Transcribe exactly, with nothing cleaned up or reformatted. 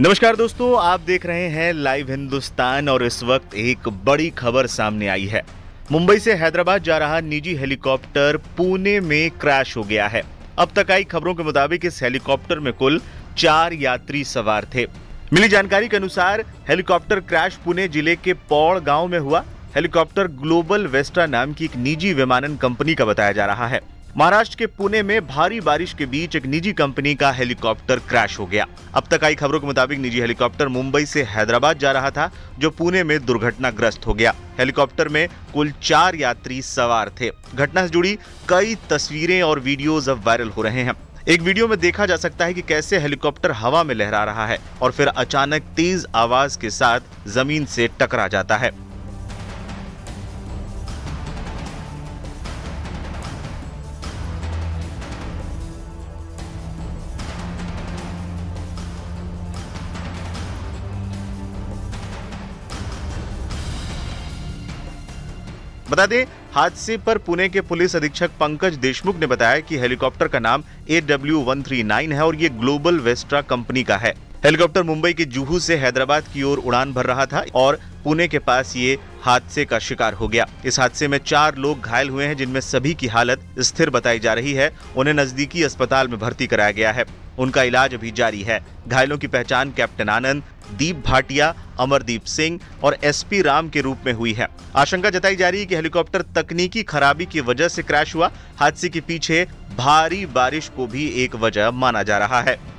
नमस्कार दोस्तों, आप देख रहे हैं लाइव हिंदुस्तान और इस वक्त एक बड़ी खबर सामने आई है। मुंबई से हैदराबाद जा रहा निजी हेलीकॉप्टर पुणे में क्रैश हो गया है। अब तक आई खबरों के मुताबिक इस हेलीकॉप्टर में कुल चार यात्री सवार थे। मिली जानकारी के अनुसार हेलीकॉप्टर क्रैश पुणे जिले के पौड़ गाँव में हुआ। हेलीकॉप्टर ग्लोबल वेस्ट्रा नाम की एक निजी विमानन कंपनी का बताया जा रहा है। महाराष्ट्र के पुणे में भारी बारिश के बीच एक निजी कंपनी का हेलीकॉप्टर क्रैश हो गया। अब तक आई खबरों के मुताबिक निजी हेलीकॉप्टर मुंबई से हैदराबाद जा रहा था, जो पुणे में दुर्घटनाग्रस्त हो गया। हेलीकॉप्टर में कुल चार यात्री सवार थे। घटना से जुड़ी कई तस्वीरें और वीडियोज अब वायरल हो रहे हैं। एक वीडियो में देखा जा सकता है कि कैसे हेलीकॉप्टर हवा में लहरा रहा है और फिर अचानक तेज आवाज के साथ जमीन से टकरा जाता है। बता दें, हादसे पर पुणे के पुलिस अधीक्षक पंकज देशमुख ने बताया कि हेलीकॉप्टर का नाम A W one three nine है और ये ग्लोबल वेस्ट्रा कंपनी का है। हेलीकॉप्टर मुंबई के जुहू से हैदराबाद की ओर उड़ान भर रहा था और पुणे के पास ये हादसे का शिकार हो गया। इस हादसे में चार लोग घायल हुए हैं, जिनमें सभी की हालत स्थिर बताई जा रही है। उन्हें नजदीकी अस्पताल में भर्ती कराया गया है। उनका इलाज अभी जारी है। घायलों की पहचान कैप्टन आनंद, दीप भाटिया, अमरदीप सिंह और एसपी राम के रूप में हुई है। आशंका जताई जा रही है कि हेलीकॉप्टर तकनीकी खराबी की वजह से क्रैश हुआ। हादसे के पीछे भारी बारिश को भी एक वजह माना जा रहा है।